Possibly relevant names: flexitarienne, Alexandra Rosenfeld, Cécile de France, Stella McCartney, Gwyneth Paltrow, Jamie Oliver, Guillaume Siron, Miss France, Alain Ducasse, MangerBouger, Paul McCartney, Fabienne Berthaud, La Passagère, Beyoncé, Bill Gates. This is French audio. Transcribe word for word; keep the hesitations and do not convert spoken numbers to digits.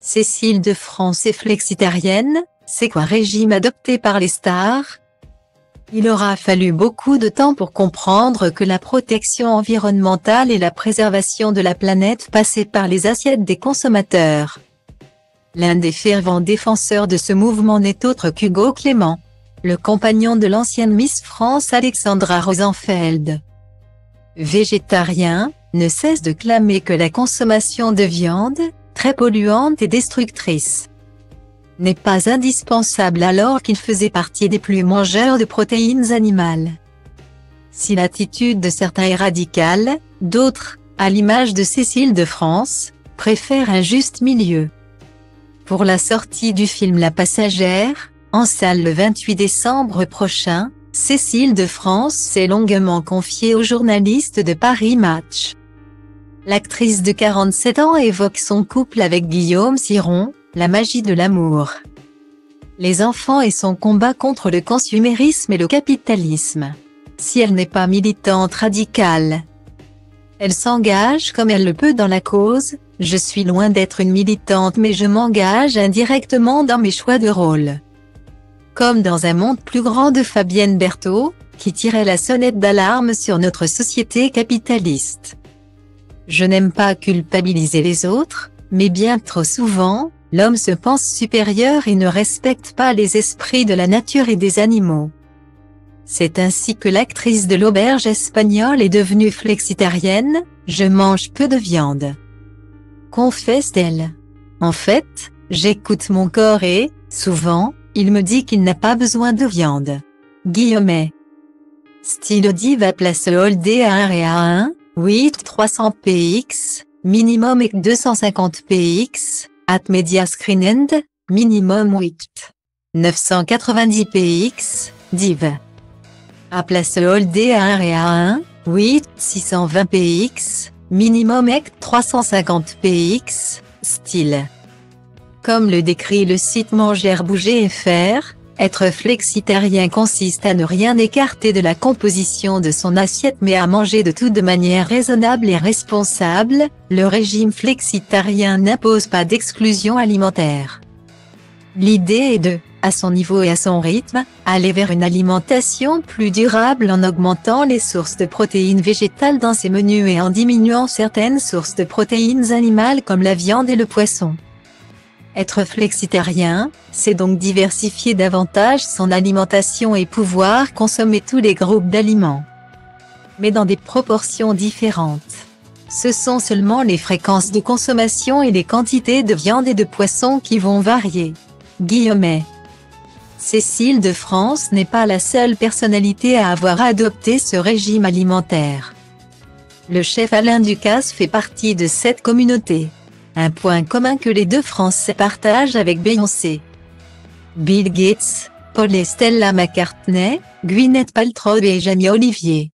Cécile de France est flexitarienne, c'est quoi régime adopté par les stars? Il aura fallu beaucoup de temps pour comprendre que la protection environnementale et la préservation de la planète passaient par les assiettes des consommateurs. L'un des fervents défenseurs de ce mouvement n'est autre qu'Hugo Clément, le compagnon de l'ancienne Miss France Alexandra Rosenfeld. Végétarien, ne cesse de clamer que la consommation de viande, très polluante et destructrice, n'est pas indispensable alors qu'il faisait partie des plus mangeurs de protéines animales. Si l'attitude de certains est radicale, d'autres, à l'image de Cécile de France, préfèrent un juste milieu. Pour la sortie du film La Passagère, en salle le vingt-huit décembre prochain, Cécile de France s'est longuement confiée aux journalistes de Paris Match. L'actrice de quarante-sept ans évoque son couple avec Guillaume Siron, la magie de l'amour, les enfants et son combat contre le consumérisme et le capitalisme. Si elle n'est pas militante radicale, elle s'engage comme elle le peut dans la cause. « Je suis loin d'être une militante mais je m'engage indirectement dans mes choix de rôle. » Comme dans un monde plus grand de Fabienne Berthaud, qui tirait la sonnette d'alarme sur notre société capitaliste. Je n'aime pas culpabiliser les autres, mais bien trop souvent, l'homme se pense supérieur et ne respecte pas les esprits de la nature et des animaux. C'est ainsi que l'actrice de l'auberge espagnole est devenue flexitarienne, « Je mange peu de viande », confesse-t-elle. En fait, j'écoute mon corps et, souvent, il me dit qu'il n'a pas besoin de viande. Guillaume. Style diva place holdé à un et à un. huit trois cents p x, minimum et deux cent cinquante p x, at media screen end, minimum huit neuf cent quatre-vingt-dix p x, div. A place holdé à un et à un, huit six cent vingt p x, minimum et trois cent cinquante p x, style. Comme le décrit le site MangerBouger point f r, être flexitarien consiste à ne rien écarter de la composition de son assiette mais à manger de tout de manière raisonnable et responsable. Le régime flexitarien n'impose pas d'exclusion alimentaire. L'idée est de, à son niveau et à son rythme, aller vers une alimentation plus durable en augmentant les sources de protéines végétales dans ses menus et en diminuant certaines sources de protéines animales comme la viande et le poisson. Être flexitarien, c'est donc diversifier davantage son alimentation et pouvoir consommer tous les groupes d'aliments, mais dans des proportions différentes. Ce sont seulement les fréquences de consommation et les quantités de viande et de poisson qui vont varier. Guillaume. Cécile de France n'est pas la seule personnalité à avoir adopté ce régime alimentaire. Le chef Alain Ducasse fait partie de cette communauté. Un point commun que les deux Français partagent avec Beyoncé, Bill Gates, Paul et Stella McCartney, Gwyneth Paltrow et Jamie Oliver.